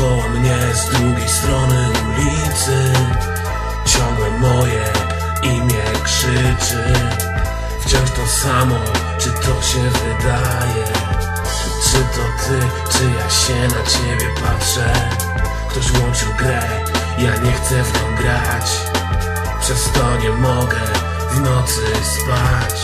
Zerwało mnie z drugiej strony ulicy. Ciągle moje imię krzyczy. Wciąż to samo, czy to się wydaje? Czy to ty, czy ja się na ciebie patrzę? Ktoś włączył grę, ja nie chcę w nią grać. Przez to nie mogę w nocy spać.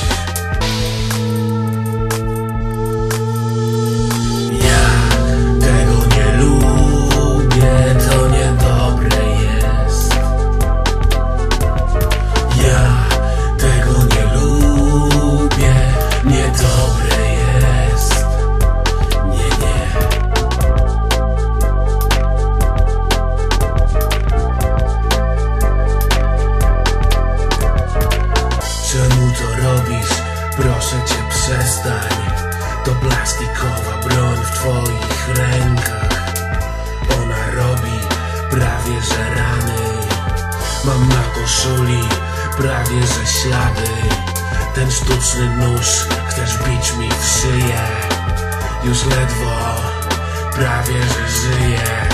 Proszę cię, przestań. To plastikowa broń w twoich rękach. Ona robi prawie że rany. Mam na koszuli prawie że ślady. Ten sztuczny nóż chcesz bić mi w szyję. Już ledwo prawie że żyję.